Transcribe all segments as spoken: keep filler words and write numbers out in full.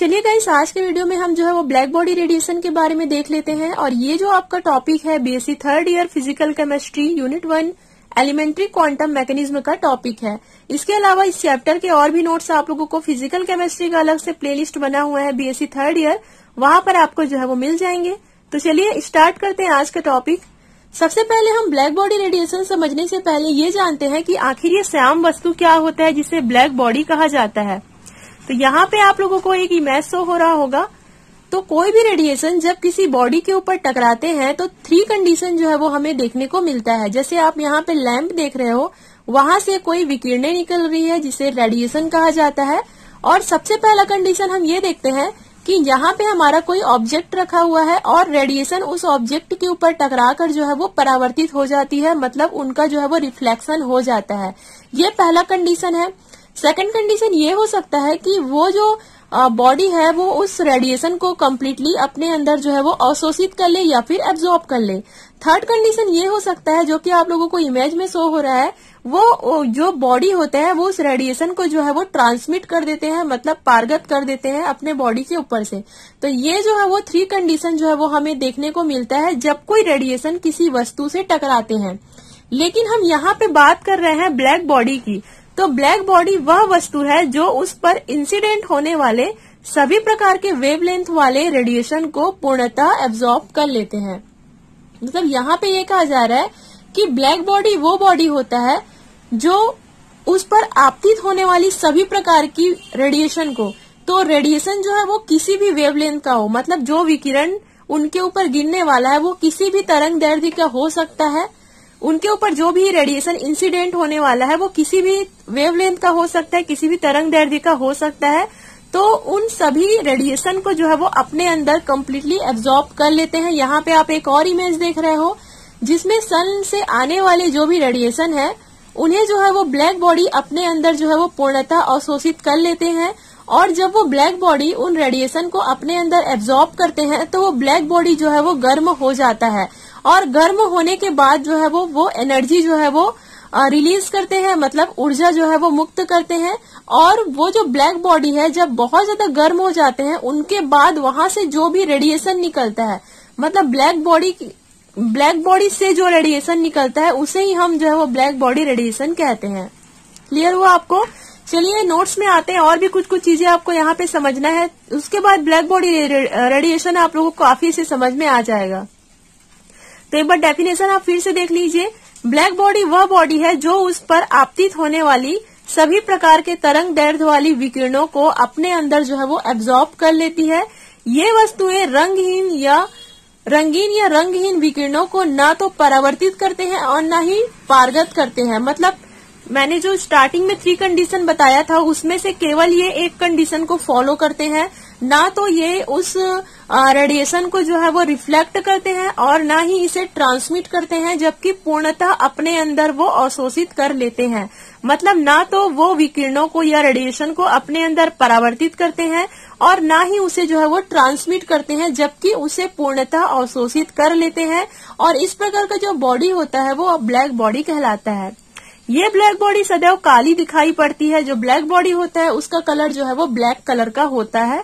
चलिए गाइस, आज के वीडियो में हम जो है वो ब्लैक बॉडी रेडिएशन के बारे में देख लेते हैं। और ये जो आपका टॉपिक है BSc third year physical chemistry unit one elementary quantum mechanism का टॉपिक है। इसके अलावा इस चैप्टर के और भी नोट्स आप लोगों को फिजिकल केमिस्ट्री का अलग से प्लेलिस्ट बना हुआ है बीएससी थर्ड ईयर, वहां पर आपको जो है वो मिल जाएंगे। तो चलिए स्टार्ट करते हैं आज का टॉपिक। सबसे पहले हम ब्लैक बॉडी रेडिएशन समझने से पहले ये जानते हैं कि आखिर ये श्याम वस्तु क्या होता है जिसे ब्लैक बॉडी कहा जाता है। तो यहाँ पे आप लोगों को एक इमेज शो हो रहा होगा। तो कोई भी रेडिएशन जब किसी बॉडी के ऊपर टकराते हैं तो थ्री कंडीशन जो है वो हमें देखने को मिलता है। जैसे आप यहाँ पे लैंप देख रहे हो, वहां से कोई विकिरणें निकल रही है जिसे रेडिएशन कहा जाता है। और सबसे पहला कंडीशन हम ये देखते हैं कि यहाँ पे हमारा कोई ऑब्जेक्ट रखा हुआ है और रेडिएशन उस ऑब्जेक्ट के ऊपर टकरा कर जो है वो परावर्तित हो जाती है, मतलब उनका जो है वो रिफ्लेक्शन हो जाता है। ये पहला कंडीशन है। सेकंड कंडीशन ये हो सकता है कि वो जो बॉडी है वो उस रेडिएशन को कम्प्लीटली अपने अंदर जो है वो अवशोषित कर ले या फिर एब्जॉर्ब कर ले। थर्ड कंडीशन ये हो सकता है, जो कि आप लोगों को इमेज में शो हो रहा है, वो जो बॉडी होता है वो उस रेडिएशन को जो है वो ट्रांसमिट कर देते हैं, मतलब पारगत कर देते हैं अपने बॉडी के ऊपर से। तो ये जो है वो थ्री कंडीशन जो है वो हमें देखने को मिलता है जब कोई रेडिएशन किसी वस्तु से टकराते हैं। लेकिन हम यहाँ पे बात कर रहे हैं ब्लैक बॉडी की। तो ब्लैक बॉडी वह वस्तु है जो उस पर इंसिडेंट होने वाले सभी प्रकार के वेवलेंथ वाले रेडिएशन को पूर्णतः एब्जॉर्ब कर लेते हैं। मतलब यहाँ पे ये कहा जा रहा है कि ब्लैक बॉडी वो बॉडी होता है जो उस पर आपतित होने वाली सभी प्रकार की रेडिएशन को, तो रेडिएशन जो है वो किसी भी वेवलेंथ का हो, मतलब जो विकिरण उनके ऊपर गिरने वाला है वो किसी भी तरंग दैर्ध्य का हो सकता है, उनके ऊपर जो भी रेडिएशन इंसिडेंट होने वाला है वो किसी भी वेवलेंथ का हो सकता है, किसी भी तरंग दैर्ध्य का हो सकता है। तो उन सभी रेडिएशन को जो है वो अपने अंदर कम्प्लीटली एब्जॉर्ब कर लेते हैं। यहाँ पे आप एक और इमेज देख रहे हो जिसमें सन से आने वाले जो भी रेडिएशन है उन्हें जो है वो ब्लैक बॉडी अपने अंदर जो है वो पूर्णतः अवशोषित कर लेते हैं। और जब वो ब्लैक बॉडी उन रेडिएशन को अपने अंदर एब्जॉर्ब करते हैं तो वो ब्लैक बॉडी जो है वो गर्म हो जाता है। और गर्म होने के बाद जो है वो वो एनर्जी जो है वो रिलीज करते हैं, मतलब ऊर्जा जो है वो मुक्त करते हैं। और वो जो ब्लैक बॉडी है जब बहुत ज्यादा गर्म हो जाते हैं उनके बाद वहां से जो भी रेडिएशन निकलता है, मतलब ब्लैक बॉडी ब्लैक बॉडी से जो रेडिएशन निकलता है उसे ही हम जो है वो ब्लैक बॉडी रेडिएशन कहते हैं। क्लियर हुआ आपको? चलिए नोट्स में आते हैं, और भी कुछ कुछ चीजें आपको यहाँ पे समझना है, उसके बाद ब्लैक बॉडी रेडिएशन आप लोगों को काफी से समझ में आ जाएगा। तो एक बार डेफिनेशन आप फिर से देख लीजिए। ब्लैक बॉडी वह बॉडी है जो उस पर आपतित होने वाली सभी प्रकार के तरंग दैर्ध्य वाली विकिरणों को अपने अंदर जो है वो एब्जॉर्ब कर लेती है। ये वस्तुएं रंगहीन या रंगीन या रंगहीन विकिरणों को ना तो परावर्तित करते हैं और ना ही पारगत करते हैं। मतलब मैंने जो स्टार्टिंग में थ्री कंडीशन बताया था उसमें से केवल ये एक कंडीशन को फॉलो करते हैं, ना तो ये उस रेडिएशन को जो है वो रिफ्लेक्ट करते हैं और ना ही इसे ट्रांसमिट करते हैं, जबकि पूर्णतः अपने अंदर वो अवशोषित कर लेते हैं। मतलब ना तो वो विकिरणों को या रेडिएशन को अपने अंदर परावर्तित करते हैं और ना ही उसे जो है वो ट्रांसमिट करते हैं, जबकि उसे पूर्णतः अवशोषित कर लेते हैं। और इस प्रकार का जो बॉडी होता है वो ब्लैक बॉडी कहलाता है। ये ब्लैक बॉडी सदैव काली दिखाई पड़ती है। जो ब्लैक बॉडी होता है उसका कलर जो है वो ब्लैक कलर का होता है।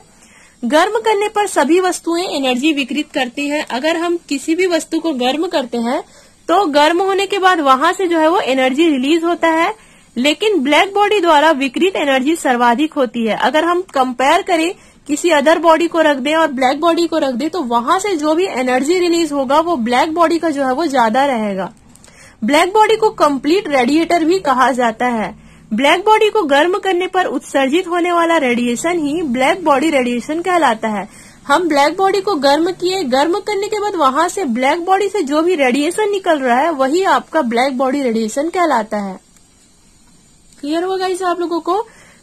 गर्म करने पर सभी वस्तुएं एनर्जी विकृत करती हैं। अगर हम किसी भी वस्तु को गर्म करते हैं तो गर्म होने के बाद वहां से जो है वो एनर्जी रिलीज होता है, लेकिन ब्लैक बॉडी द्वारा विकृत एनर्जी सर्वाधिक होती है। अगर हम कंपेयर करें, किसी अदर बॉडी को रख दें और ब्लैक बॉडी को रख दें, तो वहां से जो भी एनर्जी रिलीज होगा वो ब्लैक बॉडी का जो है वो ज्यादा रहेगा। ब्लैक बॉडी को कंप्लीट रेडिएटर भी कहा जाता है। ब्लैक बॉडी को गर्म करने पर उत्सर्जित होने वाला रेडिएशन ही ब्लैक बॉडी रेडिएशन कहलाता है। हम ब्लैक बॉडी को गर्म किए, गर्म करने के बाद वहां से ब्लैक बॉडी से जो भी रेडिएशन निकल रहा है वही आपका ब्लैक बॉडी रेडिएशन कहलाता है। क्लियर होगा इसे आप लोगों को?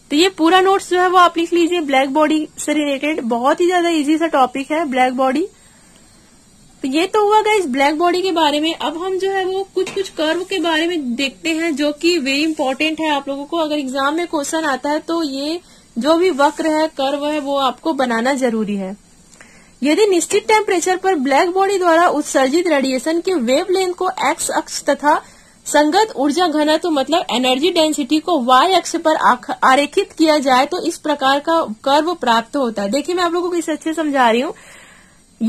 तो ये पूरा नोट्स जो है वो आप लिख लीजिए ब्लैक बॉडी से रिलेटेड। बहुत ही ज्यादा इजी सा टॉपिक है ब्लैक बॉडी। तो ये तो हुआ गाइस ब्लैक बॉडी के बारे में। अब हम जो है वो कुछ कुछ कर्व के बारे में देखते हैं जो कि वेरी इंपॉर्टेंट है आप लोगों को। अगर एग्जाम में क्वेश्चन आता है तो ये जो भी वक्र है, कर्व है, वो आपको बनाना जरूरी है। यदि निश्चित टेम्परेचर पर ब्लैक बॉडी द्वारा उत्सर्जित रेडिएशन के वेवलेंथ को एक्स अक्ष तथा संगत ऊर्जा घनत्व मतलब एनर्जी डेंसिटी को वाई अक्ष पर आरेखित किया जाए तो इस प्रकार का कर्व प्राप्त होता है। देखिए मैं आप लोगों को इसे अच्छे समझा रही हूँ।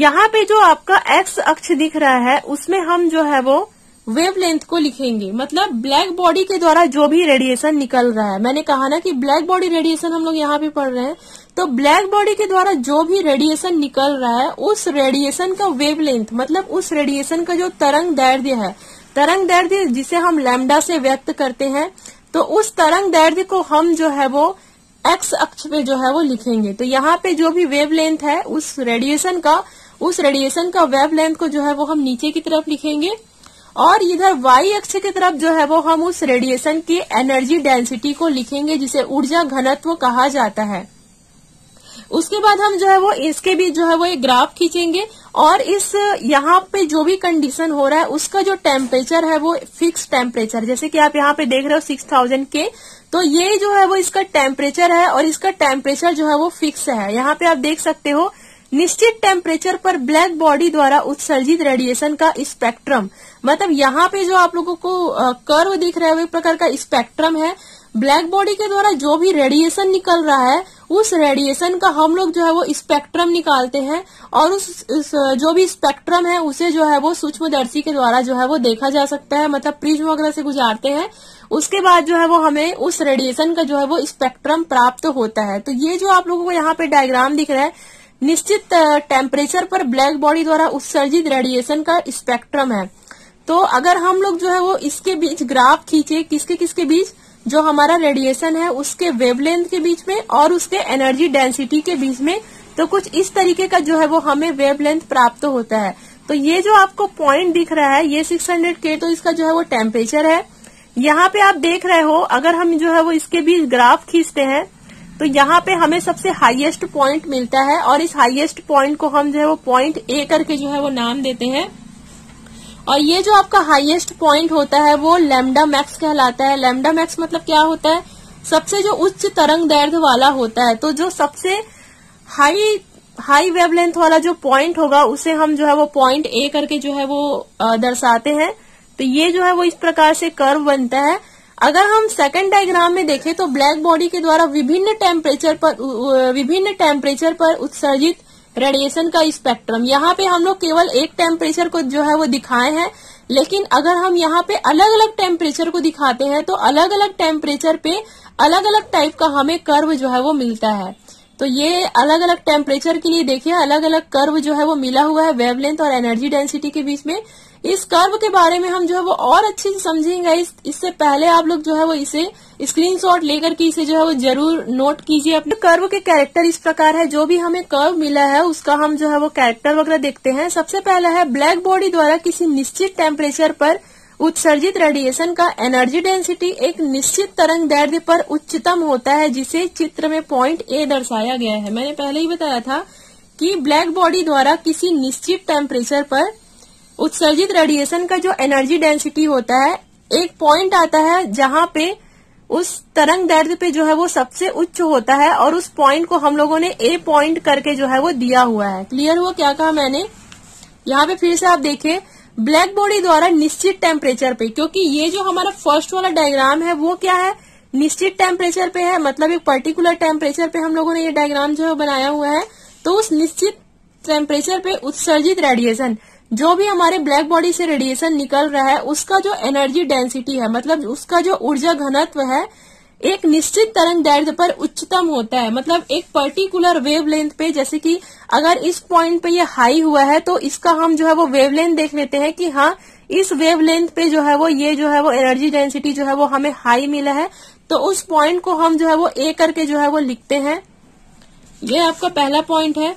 यहाँ पे जो आपका एक्स अक्ष दिख रहा है उसमें हम जो है वो वेवलेंथ को लिखेंगे, मतलब ब्लैक बॉडी के द्वारा जो भी रेडिएशन निकल रहा है। मैंने कहा ना कि ब्लैक बॉडी रेडिएशन हम लोग यहाँ पे पढ़ रहे हैं, तो ब्लैक बॉडी के द्वारा जो भी रेडिएशन निकल रहा है उस रेडिएशन का वेवलेंथ मतलब उस रेडिएशन का जो तरंग दैर्ध्य है, तरंग दैर्ध्य जिसे हम लैम्डा से व्यक्त करते हैं, तो उस तरंग दैर्ध्य को हम जो है वो एक्स अक्ष पे जो है वो लिखेंगे। तो यहाँ पे जो भी वेवलेंथ है उस रेडिएशन का उस रेडिएशन का वेवलेंथ को जो है वो हम नीचे की तरफ लिखेंगे, और इधर वाई अक्ष की तरफ जो है वो हम उस रेडिएशन की एनर्जी डेंसिटी को लिखेंगे जिसे ऊर्जा घनत्व कहा जाता है। उसके बाद हम जो है वो इसके भी जो है वो एक ग्राफ खींचेंगे, और इस यहाँ पे जो भी कंडीशन हो रहा है उसका जो टेम्परेचर है वो फिक्स टेम्परेचर, जैसे कि आप यहाँ पे देख रहे हो सिक्स थाउजेंड के, तो ये जो है वो इसका टेम्परेचर है और इसका टेम्परेचर जो है वो फिक्स है। यहाँ पे आप देख सकते हो निश्चित टेम्परेचर पर ब्लैक बॉडी द्वारा उत्सर्जित रेडिएशन का स्पेक्ट्रम, मतलब यहाँ पे जो आप लोगों को कर्व दिख रहा है वो एक प्रकार का स्पेक्ट्रम है। ब्लैक बॉडी के द्वारा जो भी रेडिएशन निकल रहा है उस रेडिएशन का हम लोग जो है वो स्पेक्ट्रम निकालते हैं, और उस, उस जो भी स्पेक्ट्रम है उसे जो है वो सूक्ष्मदर्शी के द्वारा जो है वो देखा जा सकता है, मतलब प्रिज्म वगैरह से गुजारते हैं, उसके बाद जो है वो हमें उस रेडिएशन का जो है वो स्पेक्ट्रम प्राप्त होता है। तो ये जो आप लोगों को यहाँ पे डायग्राम दिख रहा है निश्चित टेम्परेचर पर ब्लैक बॉडी द्वारा उत्सर्जित रेडिएशन का स्पेक्ट्रम है। तो अगर हम लोग जो है वो इसके बीच ग्राफ खींचे, किसके किसके बीच, जो हमारा रेडिएशन है उसके वेवलेंथ के बीच में और उसके एनर्जी डेंसिटी के बीच में, तो कुछ इस तरीके का जो है वो हमें वेवलेंथ प्राप्त होता है। तो ये जो आपको पॉइंट दिख रहा है ये सिक्स हंड्रेड के, तो इसका जो है वो टेम्परेचर है। यहाँ पे आप देख रहे हो अगर हम जो है वो इसके बीच ग्राफ खींचते हैं तो यहाँ पे हमें सबसे हाईएस्ट पॉइंट मिलता है, और इस हाईएस्ट पॉइंट को हम जो है वो पॉइंट ए करके जो है वो नाम देते हैं। और ये जो आपका हाईएस्ट पॉइंट होता है वो लैम्डा मैक्स कहलाता है। लैम्डा मैक्स मतलब क्या होता है, सबसे जो उच्च तरंग दैर्ध्य वाला होता है। तो जो सबसे हाई हाई वेवलेंथ वाला जो पॉइंट होगा उसे हम जो है वो पॉइंट ए करके जो है वो दर्शाते हैं। तो ये जो है वो इस प्रकार से कर्व बनता है। अगर हम सेकंड डायग्राम में देखें तो ब्लैक बॉडी के द्वारा विभिन्न टेम्परेचर पर विभिन्न टेम्परेचर पर उत्सर्जित रेडिएशन का स्पेक्ट्रम, यहाँ पे हम लोग केवल एक टेम्परेचर को जो है वो दिखाए हैं, लेकिन अगर हम यहाँ पे अलग अलग टेम्परेचर को दिखाते हैं तो अलग अलग टेम्परेचर पे अलग अलग टाइप का हमें कर्व जो है वो मिलता है। तो ये अलग अलग टेम्परेचर के लिए देखिए अलग अलग कर्व जो है वो मिला हुआ है वेवलेंथ और एनर्जी डेंसिटी के बीच में। इस कर्व के बारे में हम जो है वो और अच्छे से समझेंगे। इस, इससे पहले आप लोग जो है वो इसे स्क्रीनशॉट लेकर के इसे जो है वो जरूर नोट कीजिए। अपने कर्व के कैरेक्टर इस प्रकार है, जो भी हमें कर्व मिला है उसका हम जो है वो कैरेक्टर वगैरह देखते हैं। सबसे पहला है ब्लैक बॉडी द्वारा किसी निश्चित टेम्परेचर पर उत्सर्जित रेडिएशन का एनर्जी डेंसिटी एक निश्चित तरंग दैर्ध्य पर उच्चतम होता है, जिसे चित्र में पॉइंट ए दर्शाया गया है। मैंने पहले ही बताया था कि ब्लैक बॉडी द्वारा किसी निश्चित टेम्परेचर पर उत्सर्जित रेडिएशन का जो एनर्जी डेंसिटी होता है, एक पॉइंट आता है जहां पे उस तरंग दैर्ध्य पे जो है वो सबसे उच्च होता है, और उस पॉइंट को हम लोगों ने ए पॉइंट करके जो है वो दिया हुआ है। क्लियर हुआ क्या कहा मैंने? यहाँ पे फिर से आप देखें, ब्लैक बॉडी द्वारा निश्चित टेम्परेचर पे, क्योंकि ये जो हमारा फर्स्ट वाला डायग्राम है वो क्या है, निश्चित टेम्परेचर पे है, मतलब एक पर्टिकुलर टेम्परेचर पे हम लोगों ने ये डायग्राम जो है बनाया हुआ है। तो उस निश्चित टेम्परेचर पे उत्सर्जित रेडिएशन, जो भी हमारे ब्लैक बॉडी से रेडिएशन निकल रहा है उसका जो एनर्जी डेंसिटी है, मतलब उसका जो ऊर्जा घनत्व है, एक निश्चित तरंग दैर्ध्य पर उच्चतम होता है, मतलब एक पर्टिकुलर वेवलेंथ पे। जैसे कि अगर इस पॉइंट पे ये हाई हुआ है तो इसका हम जो है वो वेवलेंथ देख लेते हैं कि हाँ इस वेवलेंथ पे जो है वो ये जो है वो एनर्जी डेंसिटी जो है वो हमें हाई मिला है, तो उस पॉइंट को हम जो है वो ए करके जो है वो लिखते हैं। ये आपका पहला पॉइंट है।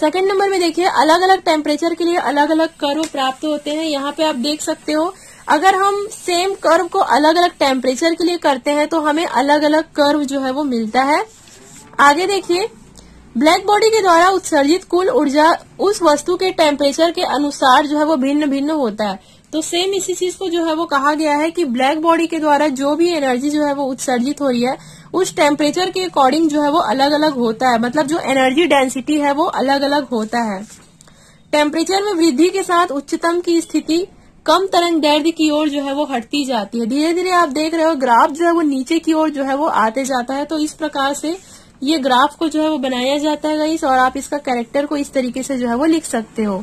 सेकेंड नंबर में देखिए, अलग अलग टेम्परेचर के लिए अलग अलग कर्व प्राप्त होते हैं। यहाँ पे आप देख सकते हो, अगर हम सेम कर्व को अलग अलग टेम्परेचर के लिए करते हैं तो हमें अलग अलग कर्व जो है वो मिलता है। आगे देखिए, ब्लैक बॉडी के द्वारा उत्सर्जित कुल ऊर्जा उस वस्तु के टेम्परेचर के अनुसार जो है वो भिन्न भिन्न होता है। तो सेम इसी चीज को जो है वो कहा गया है कि ब्लैक बॉडी के द्वारा जो भी एनर्जी जो है वो उत्सर्जित हो रही है उस टेम्परेचर के अकॉर्डिंग जो है वो अलग अलग होता है, मतलब जो एनर्जी डेंसिटी है वो अलग अलग होता है। टेम्परेचर में वृद्धि के साथ उच्चतम की स्थिति कम तरंग दैर्ध्य की ओर जो है वो हटती जाती है। धीरे धीरे आप देख रहे हो ग्राफ जो है वो नीचे की ओर जो है वो आते जाता है। तो इस प्रकार से ये ग्राफ को जो है वो बनाया जाता है गाइस, और आप इसका कैरेक्टर को इस तरीके से जो है वो लिख सकते हो।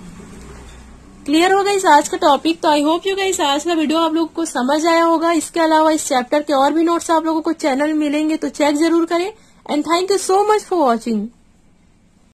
क्लियर हो गाइस आज का टॉपिक। तो आई होप यू गाइस आज का वीडियो आप लोगों को समझ आया होगा। इसके अलावा इस चैप्टर के और भी नोट्स आप लोगों को चैनल मिलेंगे, तो चेक जरूर करें। And thank you so much for watching.